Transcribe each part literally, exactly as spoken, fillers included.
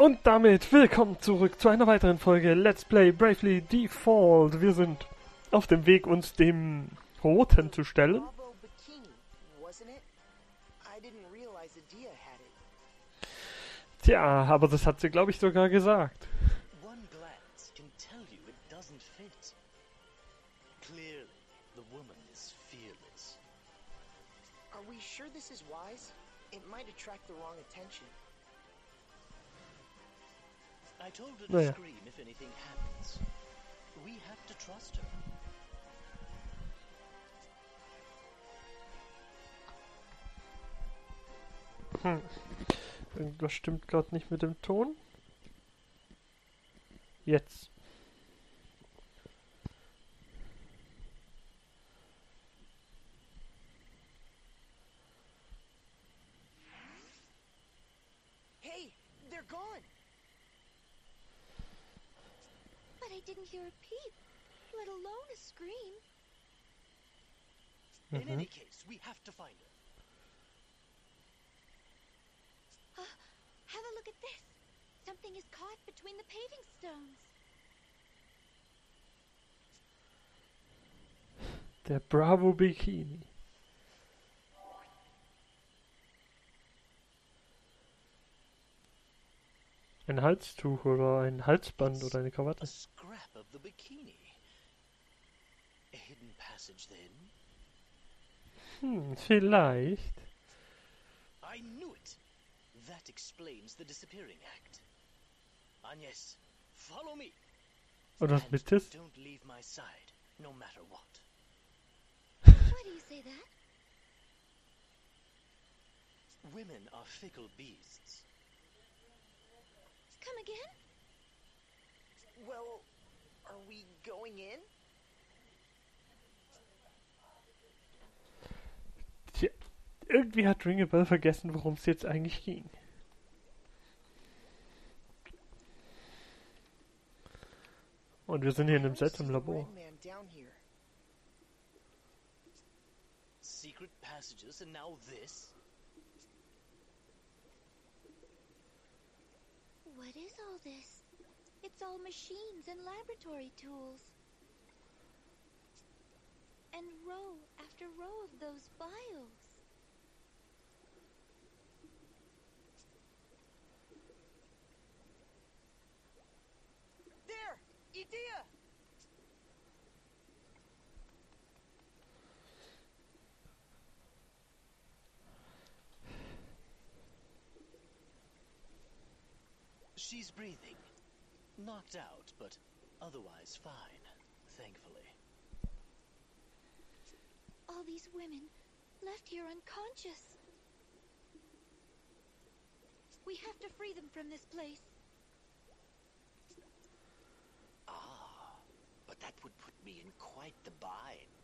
Und damit willkommen zurück zu einer weiteren Folge Let's Play Bravely Default. Wir sind auf dem Weg, uns dem Roten zu stellen. Tja, aber das hat sie, glaube ich, sogar gesagt. Naja. Hm. Irgendwas stimmt gerade nicht mit dem Ton. Jetzt. Didn't hear a peep, let alone a scream. In any case, we have to find her. Uh, have a look at this. Something is caught between the paving stones. Der Bravo Bikini. Ein Halstuch oder ein Halsband oder eine Krawatte. Hm, vielleicht. Oder was mit das? Women are fickle beasts. Come again? Well, are we going in? Tja, irgendwie hat Ringabel vergessen, worum es jetzt eigentlich ging. Und wir sind hier in einem seltsamen Labor. Secret passages and now this? What is all this? It's all machines and laboratory tools. And row after row of those vials. There! Idea! She's breathing. Knocked out, but otherwise fine, thankfully. All these women left here unconscious. We have to free them from this place. Ah, but that would put me in quite the bind.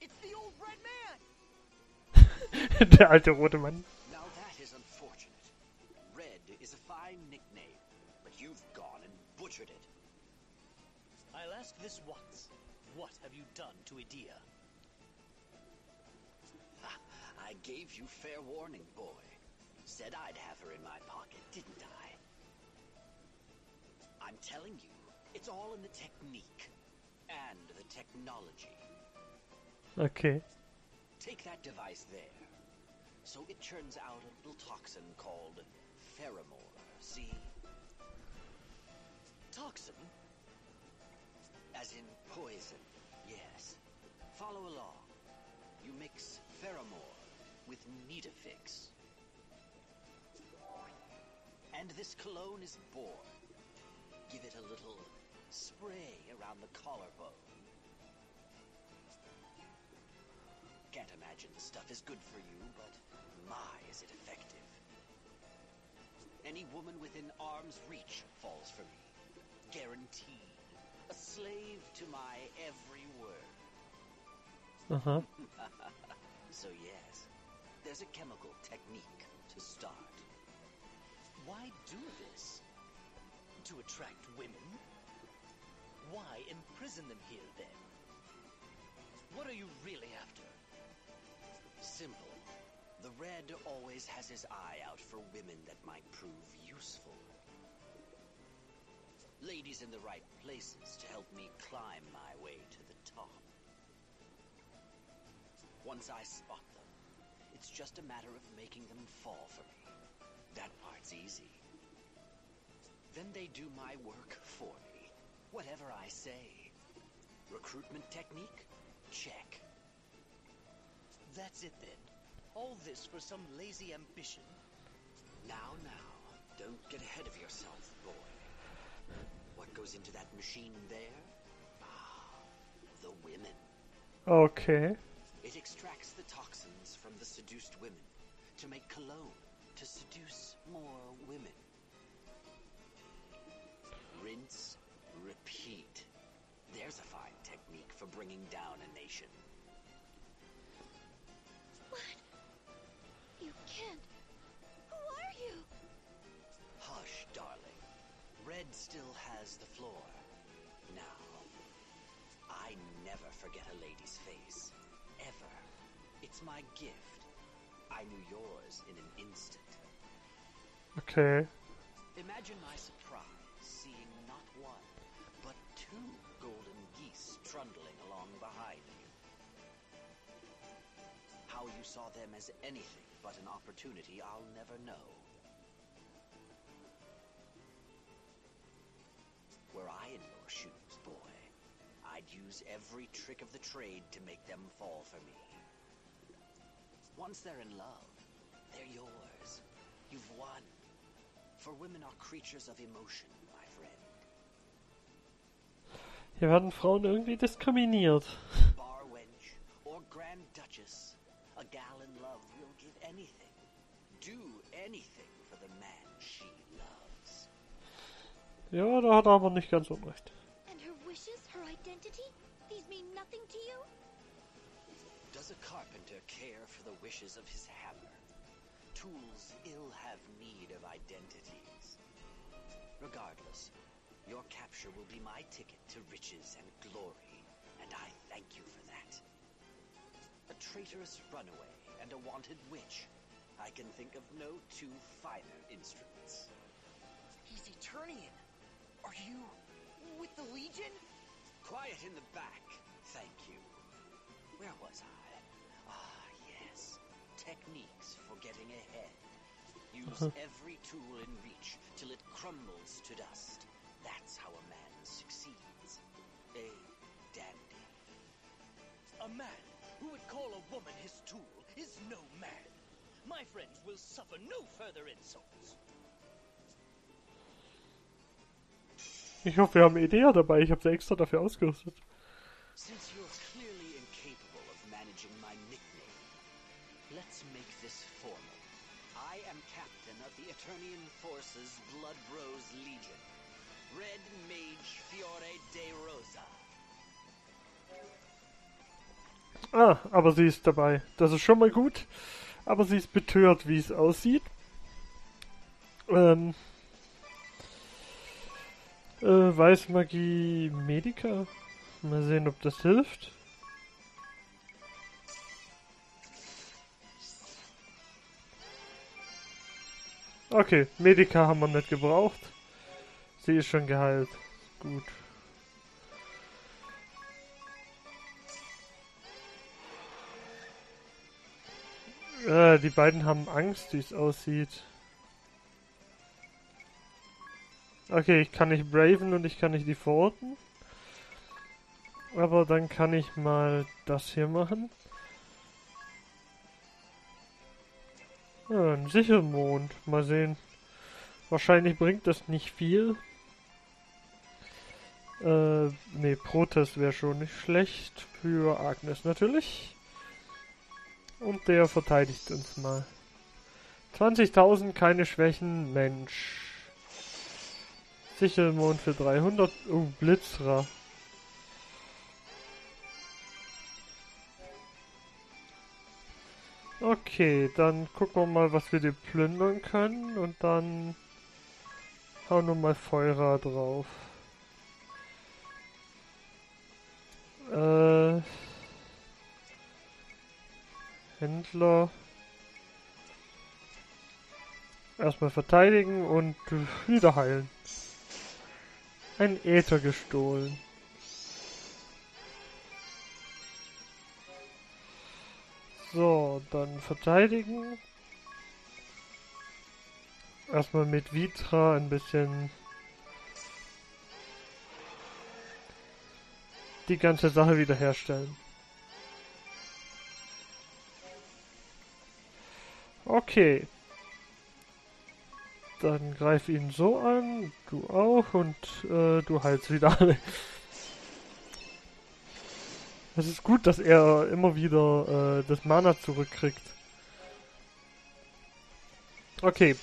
It's the old red man! Der alte rote Mann. Now that is unfortunate. Red is a fine nickname, but you've gone and butchered it. I'll ask this once. What have you done to Idea? Ah, I gave you fair warning, boy. Said I'd have her in my pocket, didn't I? I'm telling you, it's all in the technique and the technology. Okay. Take that device there. So it churns out a little toxin called Pheromoor, see? Toxin? As in poison, yes. Follow along. You mix Pheromoor with Nita-Fix. And this cologne is born. Give it a little spray around the collarbone. Can't imagine the stuff is good for you, but my, is it effective. Any woman within arm's reach falls for me. Guaranteed. A slave to my every word. Uh-huh. So yes, there's a chemical technique to start. Why do this? To attract women? Why imprison them here, then? What are you really after? Simple. The Red always has his eye out for women that might prove useful. Ladies in the right places to help me climb my way to the top. Once I spot them, it's just a matter of making them fall for me. That part's easy. Then they do my work for me. Whatever I say. Recruitment technique? Check. That's it then. All this for some lazy ambition. Now, now. Don't get ahead of yourself, boy. What goes into that machine there? Ah, the women. Okay. It extracts the toxins from the seduced women to make cologne to seduce more women. Rinse, repeat. There's a fine technique for bringing down a nation. What? You can't. Who are you? Hush, darling. Red still has the floor. Now, I never forget a lady's face. Ever. It's my gift. I knew yours in an instant. Okay. Imagine my surprise seeing not one, but two golden geese trundling along behind you. How you saw them as anything but an opportunity, I'll never know. Were I in your shoes, boy, I'd use every trick of the trade to make them fall for me. Once they're in love, they're yours. You've won. For women are creatures of emotion, my friend. Hier werden Frauen irgendwie diskriminiert. Bar wench or grand duchess, a gal in love will give anything, do anything for the man she loves. Ja, da hat er aber nicht ganz unrecht. And her wishes, her identity, these mean nothing to you? Does a carpenter care for the wishes of his hammer? Tools ill have need of identities. Regardless, your capture will be my ticket to riches and glory, and I thank you for that. A traitorous runaway and a wanted witch. I can think of no two finer instruments. He's Aeternian. Are you with the Legion? Quiet in the back, thank you. Where was I? Ah, yes. Techniques for getting ahead. Use uh-huh. every tool in reach till it crumbles to dust. That's how a man succeeds. A dandy. A man who would call a woman his tool is no man. My friends will suffer no further insults. Ich hoffe, wir haben Idea dabei. Ich habe sie extra dafür ausgerüstet. Since you're clearly incapable of managing my nickname, let's make this formal. I am captain of the Aeternian Forces Blood Rose Legion. Red Mage Fiore De Rosa. Ah, aber sie ist dabei. Das ist schon mal gut. Aber sie ist betört, wie es aussieht. Ähm. Äh, Weißmagie Medica. Mal sehen, ob das hilft. Okay, Medica haben wir nicht gebraucht. Sie ist schon geheilt. Gut. Äh, die beiden haben Angst, wie es aussieht. Okay, ich kann nicht braven und ich kann nicht defaulten. Aber dann kann ich mal das hier machen. Ja, ein Sichelmond. Mal sehen. Wahrscheinlich bringt das nicht viel. Äh, ne, Protest wäre schon nicht schlecht. Für Agnes natürlich. Und der verteidigt uns mal. zwanzigtausend, keine Schwächen, Mensch. Sichelmond für dreihundert. Oh, Blitzra. Okay, dann gucken wir mal, was wir dir plündern können und dann hauen wir mal Feuer drauf. Äh, Händler. Erstmal verteidigen und wieder heilen. Ein Äther gestohlen. So, dann verteidigen. Erstmal mit Vitra ein bisschen die ganze Sache wiederherstellen. Okay. Dann greif ihn so an, du auch, und äh, du heilst wieder alle. Es ist gut, dass er immer wieder äh, das Mana zurückkriegt. Okay.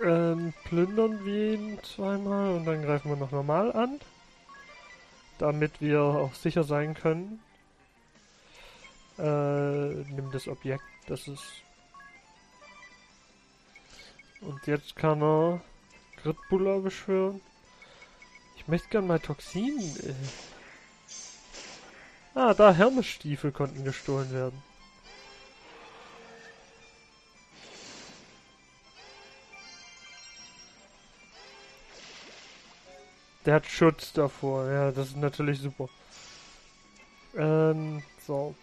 Ähm, plündern wir ihn zweimal und dann greifen wir noch normal an. Damit wir auch sicher sein können. Äh, nimm das Objekt, das ist... Und jetzt kann er Gritbuller beschwören. Ich möchte gerne mal Toxin... Äh. Ah, da Hermesstiefel konnten gestohlen werden. Der hat Schutz davor. Ja, das ist natürlich super. Ähm, so.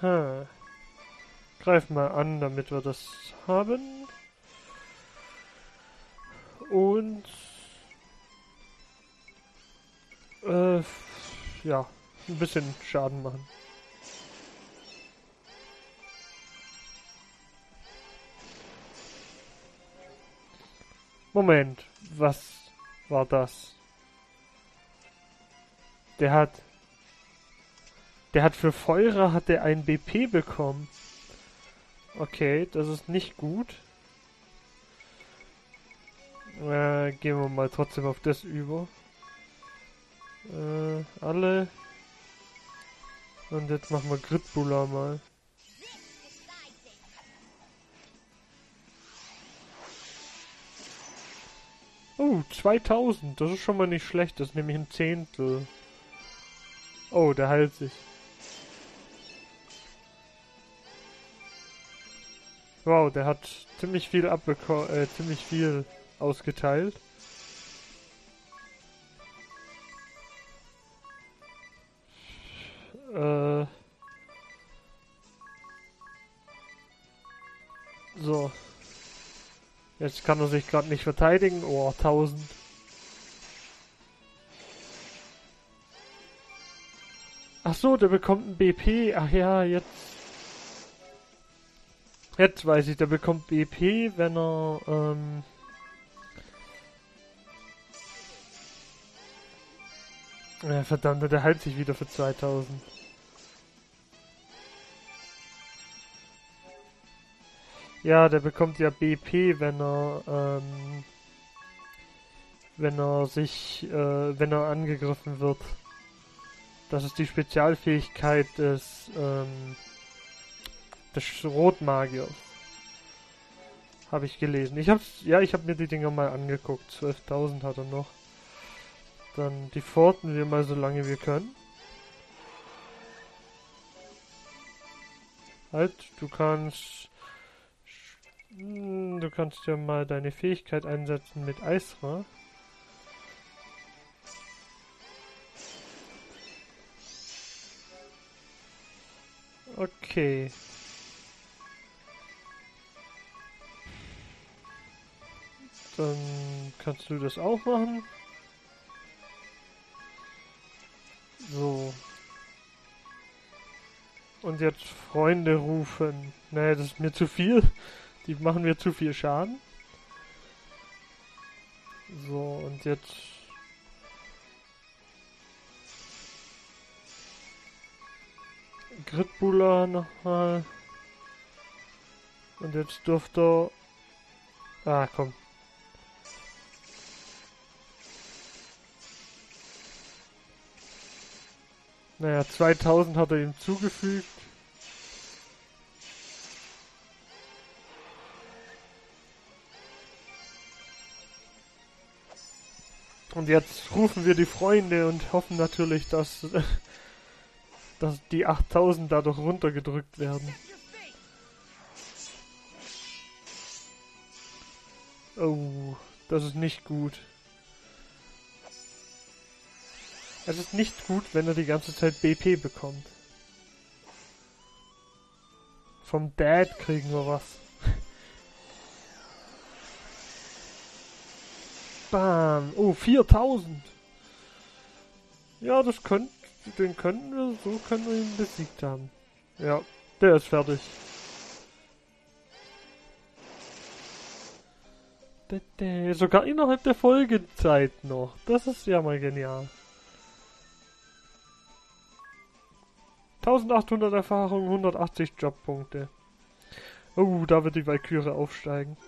Hm. Greif mal an, damit wir das haben. Und... Äh, ja, ein bisschen Schaden machen. Moment, was war das? Der hat... Der hat für Feuerer hat er ein B P bekommen. Okay, das ist nicht gut. Äh, gehen wir mal trotzdem auf das über. Äh, alle. Und jetzt machen wir Gritbuller mal. Oh, zweitausend. Das ist schon mal nicht schlecht. Das ist nämlich ein Zehntel. Oh, der heilt sich. Wow, der hat ziemlich viel abbekommen, äh, ziemlich viel ausgeteilt. Äh. So. Jetzt kann er sich gerade nicht verteidigen. Oh, tausend. Ach so, der bekommt ein B P. Ach ja, jetzt. Jetzt weiß ich, der bekommt B P, wenn er, ähm... Ja, verdammt, der heilt sich wieder für zweitausend. Ja, der bekommt ja B P, wenn er, ähm... wenn er sich, äh, wenn er angegriffen wird. Das ist die Spezialfähigkeit des, ähm... des Rotmagier. Habe ich gelesen. Ich hab's, ja, ich habe mir die Dinger mal angeguckt. zwölftausend hat er noch. Dann die Forten wir mal so lange wir können. Halt, du kannst... Du kannst ja mal deine Fähigkeit einsetzen mit Aesra. Okay. Dann kannst du das auch machen. So. Und jetzt Freunde rufen. Naja, das ist mir zu viel. Die machen mir zu viel Schaden. So, und jetzt... Gritbuller nochmal. Und jetzt dürfte er... Ah, komm. Naja, zweitausend hat er ihm zugefügt. Und jetzt rufen wir die Freunde und hoffen natürlich, dass, dass die achttausend dadurch runtergedrückt werden. Oh, das ist nicht gut. Es ist nicht gut, wenn er die ganze Zeit B P bekommt. Vom Dad kriegen wir was. Bam. Oh, viertausend. Ja, das könnt, den können wir, so können wir ihn besiegt haben. Ja, der ist fertig. Sogar innerhalb der Folgezeit noch. Das ist ja mal genial. eintausendachthundert Erfahrung, hundertachtzig Jobpunkte. Oh, da wird die Walküre aufsteigen.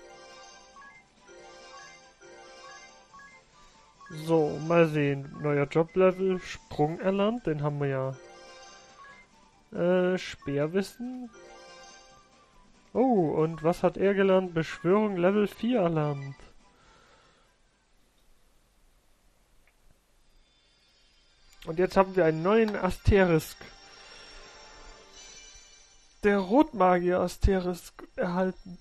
So, mal sehen. Neuer Joblevel, Sprung erlernt, den haben wir ja. Äh, Speerwissen. Oh, und was hat er gelernt? Beschwörung Level vier erlernt. Und jetzt haben wir einen neuen Asterisk. Der Rotmagier Asterisk erhalten.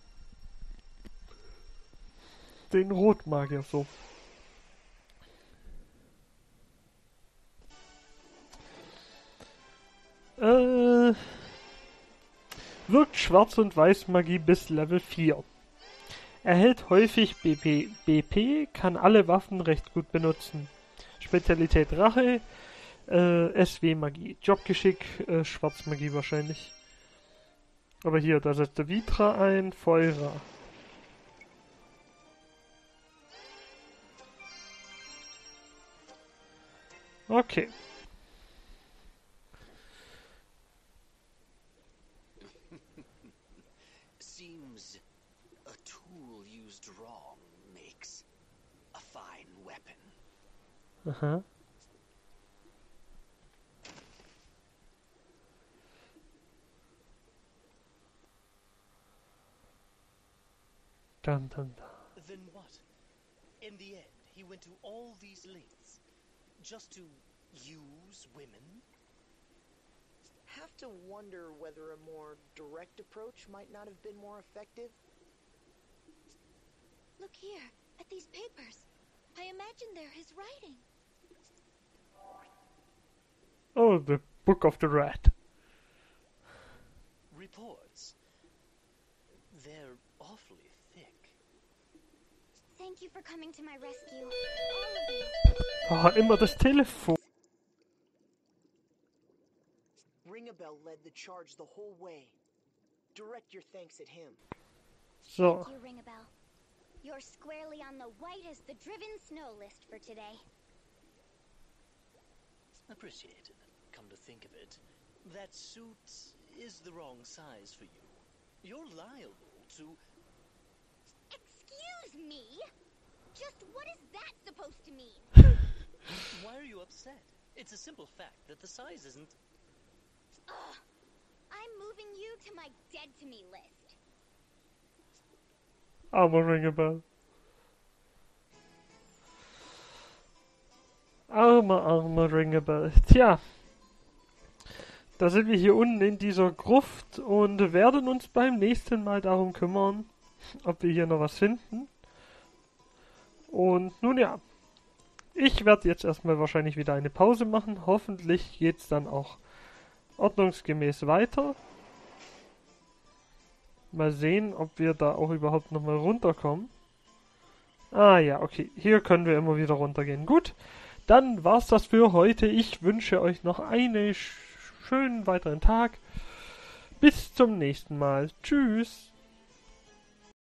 Den Rotmagier, so. Äh... Wirkt Schwarz- und Weiß-Magie bis Level vier. Erhält häufig B P. B P kann alle Waffen recht gut benutzen. Spezialität Rache, äh, S W-Magie. Jobgeschick, äh, Schwarzmagie wahrscheinlich. Aber hier, da setzt der Vitra ein, Feurer. Okay. Aha. Dun, dun, dun. Then what? In the end, he went to all these lengths just to use women? Have to wonder whether a more direct approach might not have been more effective. Look here, at these papers. I imagine they're his writing. Oh, the Book of the Rat. Reports. They're awfully thick. Thank you for coming to my rescue. Oh, immer das Telefon. Ringabel led the charge the whole way. Direct your thanks at him. So. Thank you, Ringabel. You're squarely on the white as the driven snow list for today. Appreciated. Come to think of it, that suit is the wrong size for you. You're liable to... Excuse me? Just what is that supposed to mean? Why are you upset? It's a simple fact that the size isn't... Ugh. I'm moving you to my dead-to-me list. I'm a Ringabel. Arme, arme Ringabel. Tja. Da sind wir hier unten in dieser Gruft und werden uns beim nächsten Mal darum kümmern, ob wir hier noch was finden. Und nun ja. Ich werde jetzt erstmal wahrscheinlich wieder eine Pause machen. Hoffentlich geht's dann auch ordnungsgemäß weiter. Mal sehen, ob wir da auch überhaupt nochmal runterkommen. Ah ja, okay. Hier können wir immer wieder runtergehen. Gut, dann war's das für heute. Ich wünsche euch noch einen schönen weiteren Tag. Bis zum nächsten Mal. Tschüss.